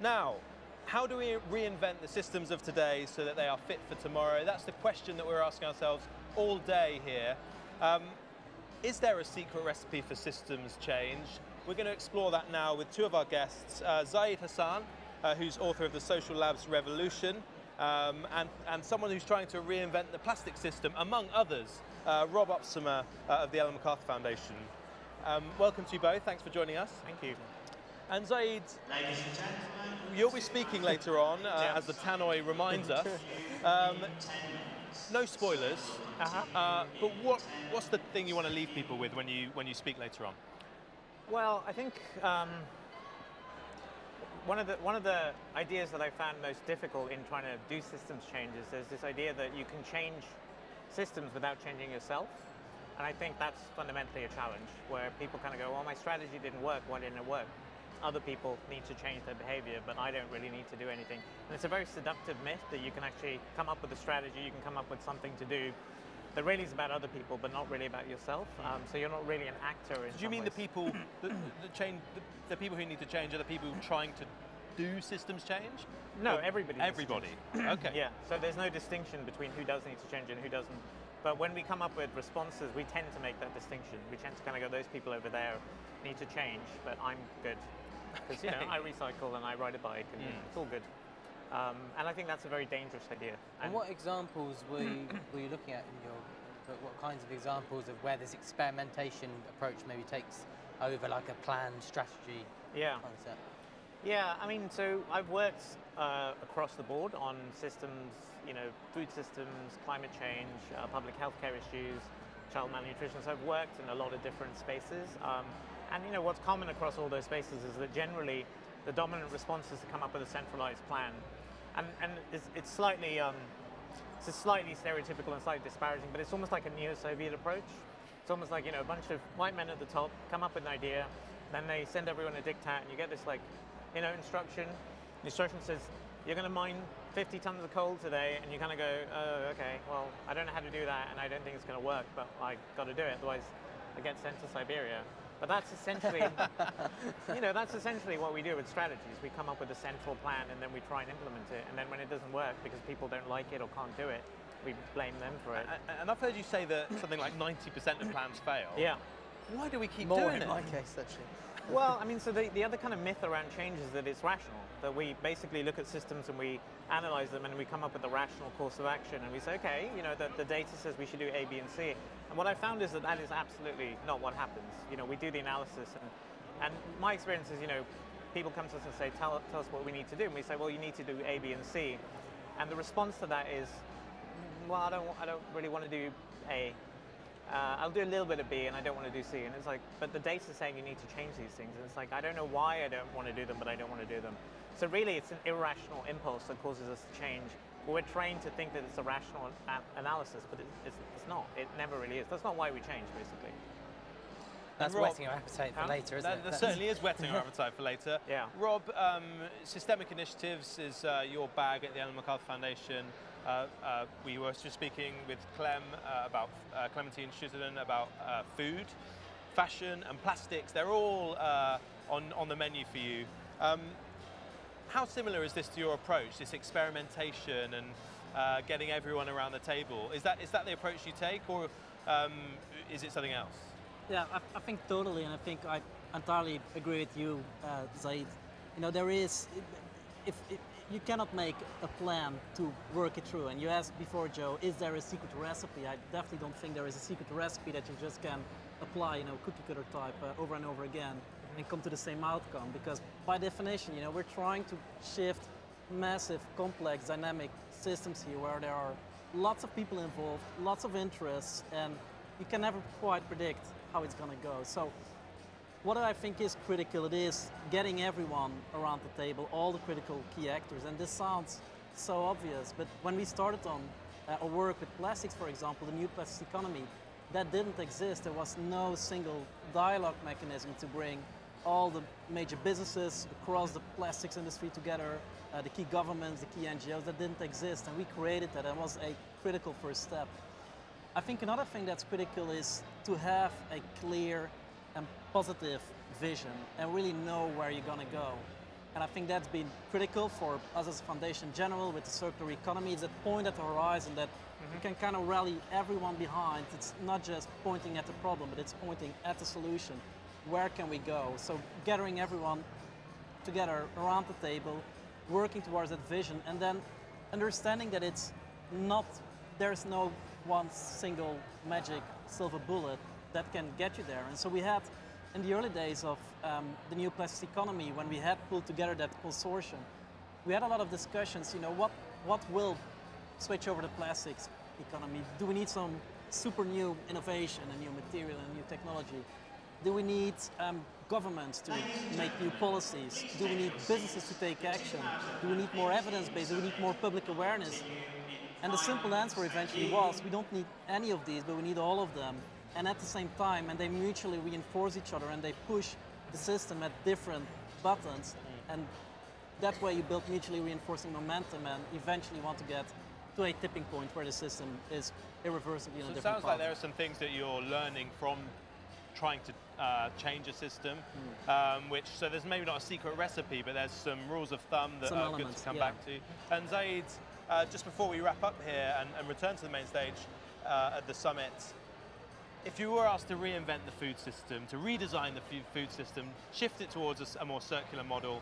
Now, how do we reinvent the systems of today so that they are fit for tomorrow? That's the question that we're asking ourselves all day here. Is there a secret recipe for systems change? We're going to explore that now with two of our guests, Zaid Hassan, who's author of The Social Labs Revolution, and someone who's trying to reinvent the plastic system, among others, Rob Opsomer of the Ellen MacArthur Foundation. Welcome to you both. Thanks for joining us. Thank you. And Zaid, you'll be speaking later on, as the tannoy reminds us. No spoilers, but what's the thing you want to leave people with when you speak later on? Well, I think one of the ideas that I found most difficult in trying to do systems change is there's this idea that you can change systems without changing yourself. And I think that's fundamentally a challenge, where people kind of go, well, my strategy didn't work, why didn't it work? Other people need to change their behavior, but I don't really need to do anything. And it's a very seductive myth that you can actually come up with a strategy, you can come up with something to do that really is about other people, but not really about yourself. So you're not really an actor in some ways. Do you mean the people, the people who need to change are the people trying to do systems change? No, or everybody. Everybody. Okay. Yeah. So there's no distinction between who does need to change and who doesn't. But when we come up with responses, we tend to make that distinction. We tend to kind of go, those people over there need to change, but I'm good. Because, you know, I recycle and I ride a bike and it's all good. And I think that's a very dangerous idea. And what examples were you looking at in your book? What kinds of examples of where this experimentation approach maybe takes over like a planned strategy concept? Yeah, I mean, so I've worked across the board on systems, you know, food systems, climate change, public healthcare issues, child malnutrition. So I've worked in a lot of different spaces. And you know, what's common across all those spaces is that generally the dominant response is to come up with a centralized plan. And it's slightly it's a slightly stereotypical and slightly disparaging, but it's almost like a neo-Soviet approach. It's almost like, you know, a bunch of white men at the top come up with an idea, then they send everyone a diktat, and you get this, like, you know, instruction. The instruction says, you're going to mine 50 tons of coal today, and you kind of go, oh, okay, well, I don't know how to do that, and I don't think it's going to work, but I've got to do it, otherwise I get sent to Siberia. But that's essentially, you know, that's essentially what we do with strategies. We come up with a central plan and then we try and implement it. And then when it doesn't work because people don't like it or can't do it, we blame them for it. And I've heard you say that something like 90% of plans fail. Yeah. Why do we keep doing it? More in my case, actually. Well, I mean, so the other kind of myth around change is that it's rational, that we basically look at systems and we analyze them and we come up with a rational course of action and we say, okay, you know, the data says we should do A, B, and C. And what I found is that that is absolutely not what happens. You know, we do the analysis and my experience is, you know, people come to us and say, tell us what we need to do. And we say, well, you need to do A, B, and C. And the response to that is, well, I don't really want to do A. I'll do a little bit of B and I don't want to do C. And it's like, but the data's saying you need to change these things. And it's like, I don't know why I don't want to do them, but I don't want to do them. So really it's an irrational impulse that causes us to change. We're trained to think that it's a rational analysis, but it's not. It never really is. That's not why we change, basically. That's Rob, whetting our appetite for later, isn't it? That certainly is whetting our appetite for later. Yeah. Rob, Systemic Initiatives is your bag at the Ellen MacArthur Foundation. We were just speaking with Clem about Clementine Schutten about food, fashion, and plastics. They're all on the menu for you. How similar is this to your approach? This experimentation and getting everyone around the table. Is that the approach you take, or is it something else? Yeah, I think totally, and I think I entirely agree with you, Zaid. You know, there is. If you cannot make a plan to work it through. And you asked before, Joe, is there a secret recipe? I definitely don't think there is a secret recipe that you just can apply, you know, cookie cutter type over and over again and come to the same outcome. Because by definition, you know, we're trying to shift massive, complex, dynamic systems here where there are lots of people involved, lots of interests, and you can never quite predict how it's going to go. So, what I think is critical, it is getting everyone around the table, all the critical key actors, and this sounds so obvious, but when we started on our work with plastics, for example, the new plastics economy, that didn't exist. There was no single dialogue mechanism to bring all the major businesses across the plastics industry together, the key governments, the key NGOs, that didn't exist, and we created that, and it was a critical first step. I think another thing that's critical is to have a clear and positive vision and really know where you're going to go. And I think that's been critical for us as a foundation in general with the circular economy. It's that point at the horizon that you can kind of rally everyone behind. It's not just pointing at the problem, but it's pointing at the solution. Where can we go? So gathering everyone together around the table, working towards that vision, and then understanding that it's not, there's no one single magic silver bullet that can get you there. And so we had, in the early days of the new plastics economy, when we had pulled together that consortium, we had a lot of discussions, you know, what will switch over the plastics economy? Do we need some super new innovation, a new material, a new technology? Do we need governments to make new policies? Do we need businesses to take action? Do we need more evidence-based? Do we need more public awareness? And the simple answer eventually was, we don't need any of these, but we need all of them. And at the same time, and they mutually reinforce each other, and they push the system at different buttons. And that way you build mutually reinforcing momentum and eventually want to get to a tipping point where the system is irreversibly on a different path. So it sounds like there are some things that you're learning from trying to change a system, so there's maybe not a secret recipe, but there's some rules of thumb that are good to come back to. And Zaid, just before we wrap up here and return to the main stage at the summit, if you were asked to reinvent the food system, to redesign the food system, shift it towards a more circular model,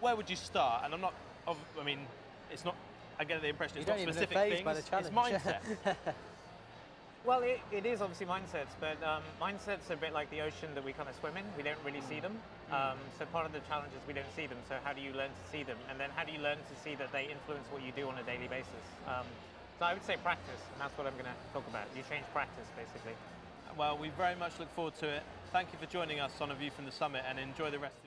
where would you start? And I'm not, I mean, it's not, I get the impression it's not specific things, it's mindset. Well, it is obviously mindsets, but mindsets are a bit like the ocean that we kind of swim in. We don't really see them. So part of the challenge is we don't see them. So how do you learn to see them? And then how do you learn to see that they influence what you do on a daily basis? So I would say practice, and that's what I'm going to talk about. You change practice, basically. Well, we very much look forward to it. Thank you for joining us on A View from the Summit, and enjoy the rest of